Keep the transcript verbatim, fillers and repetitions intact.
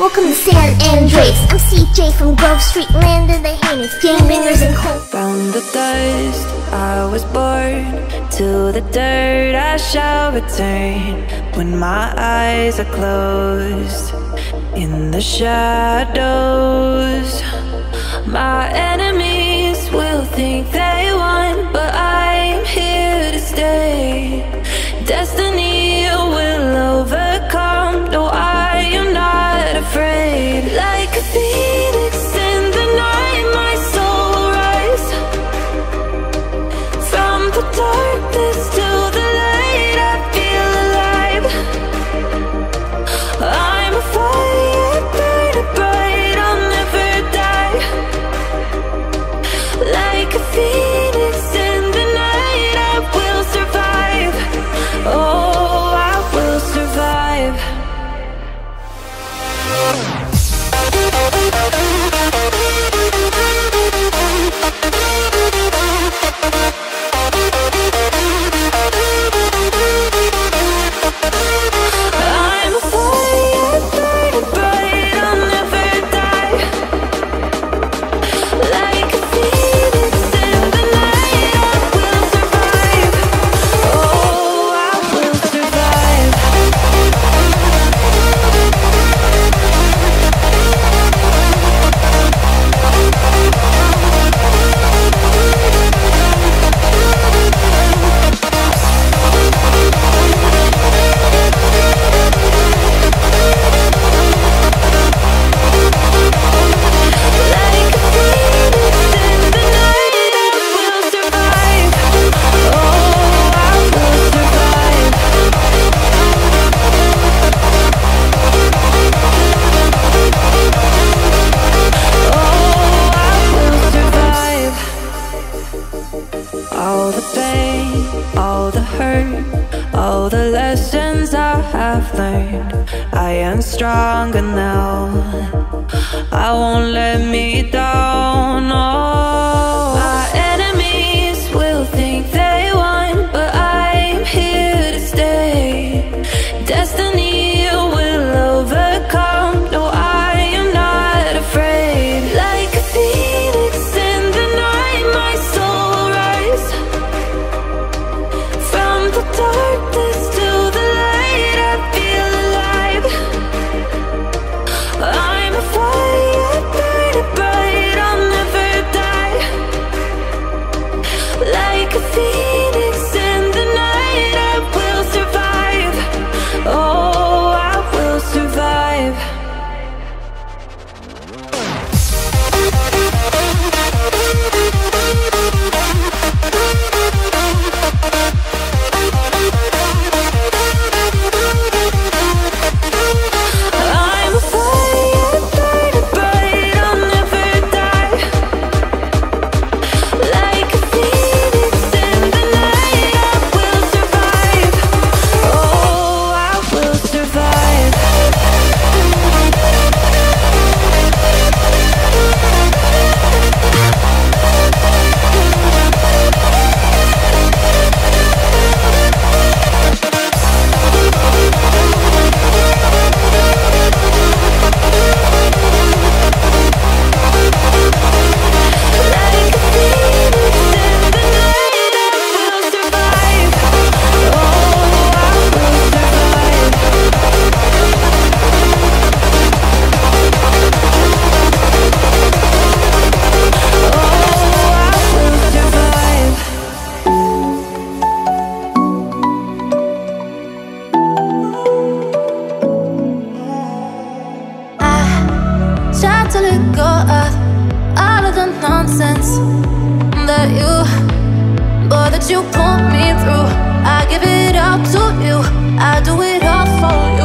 Welcome to San Andreas. I'm C J from Grove Street, land of the heinous gangbangers and cold. From the dust I was born, to the dirt I shall return. When my eyes are closed, in the shadows, my enemies will think they won, but I'm here to stay. Destiny will overcome. No, I am not afraid. Like a phoenix in the night, my soul will rise. From the darkness to the light, I feel alive. I'm a fire, burning bright, I'll never die. Like a phoenix in the night, I will survive. Oh, I will survive. All the pain, all the hurt, all the lessons I have learned. I am stronger now, I won't let me down, no. My enemies will think they won, but I'm here to stay. Destiny will overcome, no, I am not afraid. Like a phoenix in the night, my soul will rise. From the darkness to the light, I feel alive. I'm a fire, burning bright, I'll never die. Like a phoenix in the night, I will survive. Oh, I will survive. I'm a fire, burning bright, I'll never die. Like a phoenix in the night, I will survive. Oh, I will survive. Like a phoenix in the night, I will survive. Oh, I will survive. Oh, I will survive. I tried to let go of all of the nonsense that you, boy, that you put me through. I give it all to you, I do it all for you.